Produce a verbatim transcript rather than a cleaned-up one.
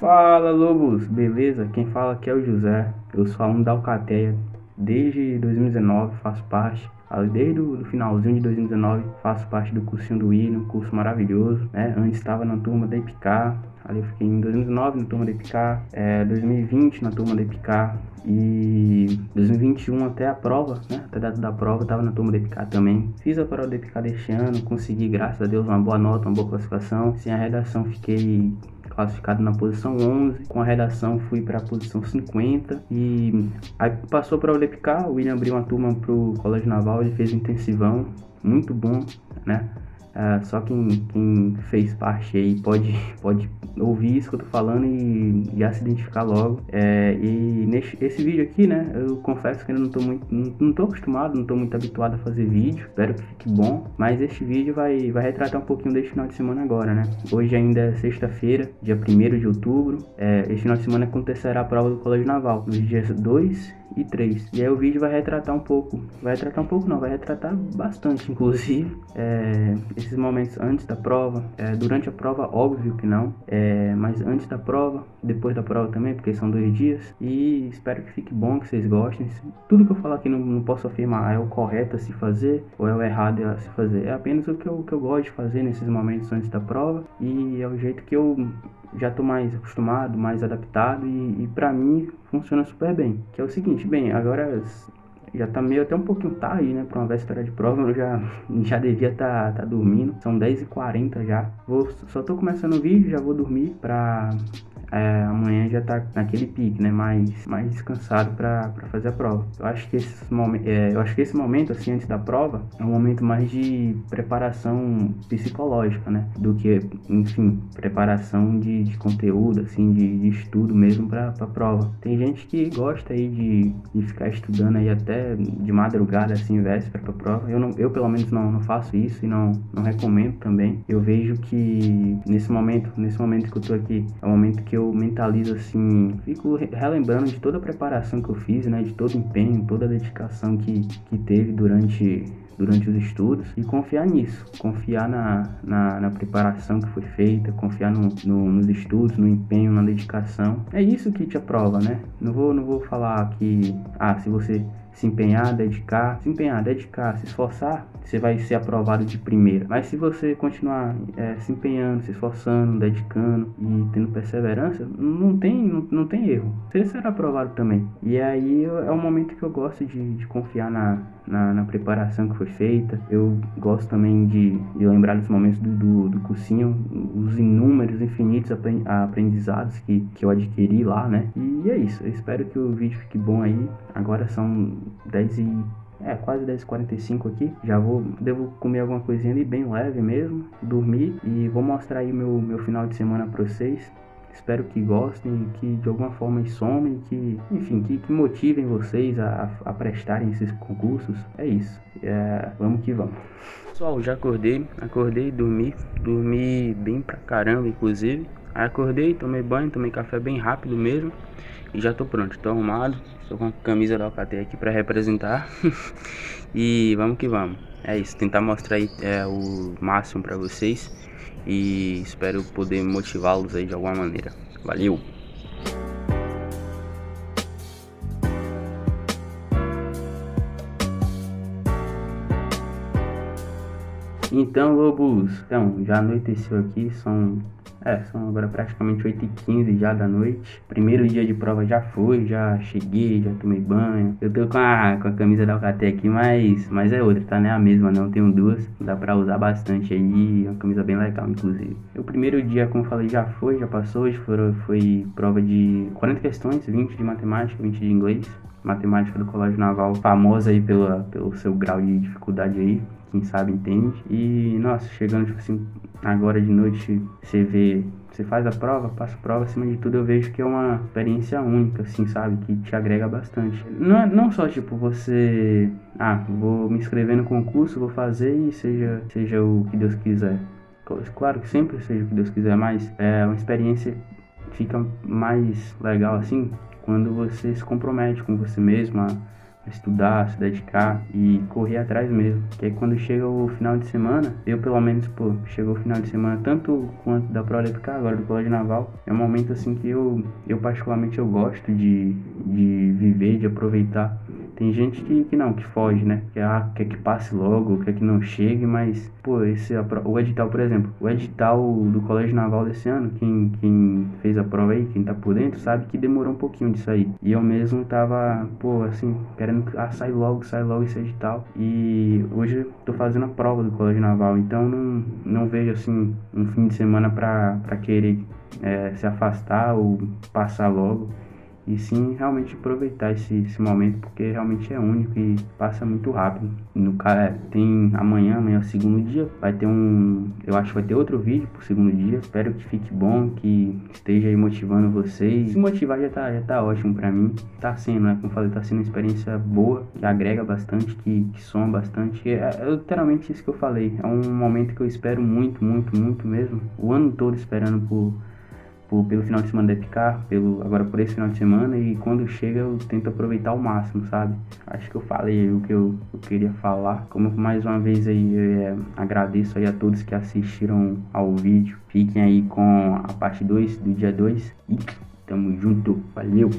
Fala, lobos, beleza? Quem fala aqui é o José. Eu sou aluno da Alcateia desde dois mil e dezenove, faço parte, desde o finalzinho de dois mil e dezenove, faço parte do cursinho do William, um curso maravilhoso, né? Antes estava na turma da EPCAR, ali eu fiquei em dois mil e dezenove na turma da EPCAR, é, dois mil e vinte na turma da EPCAR e dois mil e vinte e um até a prova, né? Até a data da prova, estava na turma da EPCAR também. Fiz a prova da EPCAR deste ano, consegui, graças a Deus, uma boa nota, uma boa classificação. Sem a redação, fiquei classificado na posição onze, com a redação fui para a posição cinquenta e aí passou para o Lepicar. O William abriu uma turma para o Colégio Naval, ele fez um intensivão muito bom, né? Uh, só quem, quem fez parte aí pode, pode ouvir isso que eu tô falando e já se identificar logo. É, e nesse esse vídeo aqui, né, eu confesso que ainda não tô muito não, não tô acostumado, não tô muito habituado a fazer vídeo, espero que fique bom, mas este vídeo vai, vai retratar um pouquinho deste final de semana agora, né? Hoje ainda é sexta-feira, dia primeiro de outubro, é, este final de semana acontecerá a prova do Colégio Naval, nos dias dois e três, e aí o vídeo vai retratar um pouco, vai retratar um pouco não, vai retratar bastante, inclusive, é, esses momentos antes da prova, é, durante a prova, óbvio que não, é, mas antes da prova, depois da prova também, porque são dois dias, e espero que fique bom, que vocês gostem. Tudo que eu falar aqui não, não posso afirmar é o correto a se fazer, ou é o errado a se fazer, é apenas o que eu, que eu gosto de fazer nesses momentos antes da prova, e é o jeito que eu já tô mais acostumado, mais adaptado, e, e pra mim funciona super bem, que é o seguinte, bem, agora já tá meio até um pouquinho tarde, né, pra uma véspera de prova, eu já, já devia tá, tá dormindo, são dez e quarenta já, vou, só tô começando o vídeo, já vou dormir pra... É, amanhã já tá naquele pique, né, mais, mais descansado pra, pra fazer a prova. Eu acho que esse momento, é, eu acho que esse momento, assim, antes da prova, é um momento mais de preparação psicológica, né, do que, enfim, preparação de, de conteúdo, assim, de, de estudo mesmo pra, pra prova. Tem gente que gosta aí de, de ficar estudando aí até de madrugada, assim, véspera pra prova. Eu, não, eu pelo menos, não, não faço isso e não, não recomendo também. Eu vejo que nesse momento, nesse momento que eu tô aqui, é o momento que eu Eu mentalizo assim, fico relembrando de toda a preparação que eu fiz, né, de todo o empenho, toda a dedicação que, que teve durante, durante os estudos e confiar nisso, confiar na, na, na preparação que foi feita, confiar no, no, nos estudos, no empenho, na dedicação. É isso que te aprova, né? Não vou, não vou falar que, ah, se você se empenhar, dedicar, se empenhar, dedicar, se esforçar, você vai ser aprovado de primeira. Mas se você continuar é, se empenhando, se esforçando, dedicando e tendo perseverança, não tem, não, não tem erro. Você será aprovado também. E aí é um momento que eu gosto de, de confiar na, na, na preparação que foi feita. Eu gosto também de, de lembrar dos momentos do, do, do cursinho, os inúmeros, infinitos aprendizados que, que eu adquiri lá, né? E é isso. Eu espero que o vídeo fique bom aí. Agora são dez e... É, quase dez e quarenta e cinco aqui. Já vou, devo comer alguma coisinha ali bem leve mesmo, dormir e vou mostrar aí meu, meu final de semana pra vocês. Espero que gostem, que de alguma forma somem, que, enfim, que, que motivem vocês a, a prestarem esses concursos. É isso, é, vamos que vamos. Pessoal, já acordei, acordei e dormi, dormi bem pra caramba inclusive. Aí acordei, tomei banho, tomei café bem rápido mesmo e já tô pronto, tô arrumado, tô com a camisa da Alcateia aqui pra representar e vamos que vamos. É isso, tentar mostrar aí, é, o máximo pra vocês e espero poder motivá-los aí de alguma maneira. Valeu! Então, lobos, então, já anoiteceu aqui, são... É, são agora praticamente oito e quinze já da noite. Primeiro dia de prova já foi, já cheguei, já tomei banho. Eu tô com a, com a camisa da Alcateia aqui, mas, mas é outra, tá? Não é a mesma não, tenho duas. Dá pra usar bastante aí, é uma camisa bem legal, inclusive. O primeiro dia, como eu falei, já foi, já passou. Hoje foi, foi prova de quarenta questões, vinte de matemática, vinte de inglês. Matemática do Colégio Naval, famosa aí pela, pelo seu grau de dificuldade aí. Quem sabe entende. E, nossa, chegando, tipo assim, agora de noite, você vê, você faz a prova, passa a prova, acima de tudo eu vejo que é uma experiência única, assim, sabe? Que te agrega bastante. Não, não só, tipo, você... Ah, vou me inscrever no concurso, vou fazer e seja, seja o que Deus quiser. Claro que sempre seja o que Deus quiser, mas é uma experiência que fica mais legal, assim, quando você se compromete com você mesmo, a estudar, se dedicar e correr atrás mesmo. Que aí quando chega o final de semana, eu pelo menos, pô, chegou o final de semana, tanto quanto da prova Lepicar, agora do Colégio Naval, é um momento assim que eu, eu particularmente eu gosto de, de viver, de aproveitar. Tem gente que, que não, que foge, né? Que ah, quer que passe logo, quer que não chegue, mas, pô, esse, o edital, por exemplo, o edital do Colégio Naval desse ano, quem, quem fez a prova aí, quem tá por dentro, sabe que demorou um pouquinho disso aí. E eu mesmo tava, pô, assim, querendo, ah, sai logo, sai logo esse edital. E hoje eu tô fazendo a prova do Colégio Naval, então não, não vejo, assim, um fim de semana pra, pra querer é, se afastar ou passar logo. E sim, realmente aproveitar esse, esse momento, porque realmente é único e passa muito rápido. No cara, tem amanhã, amanhã é o segundo dia, vai ter um, eu acho que vai ter outro vídeo pro segundo dia. Espero que fique bom, que esteja aí motivando vocês. Se motivar já tá, já tá ótimo pra mim. Tá sendo, né, como eu falei, tá sendo uma experiência boa, que agrega bastante, que, que soma bastante. É, é literalmente isso que eu falei, é um momento que eu espero muito, muito, muito mesmo. O ano todo esperando por... pelo final de semana da EPCAR, pelo agora por esse final de semana, e quando chega eu tento aproveitar ao máximo, sabe? Acho que eu falei o que eu, eu queria falar. Como mais uma vez aí, é, agradeço aí a todos que assistiram ao vídeo. Fiquem aí com a parte dois do dia dois e tamo junto, valeu!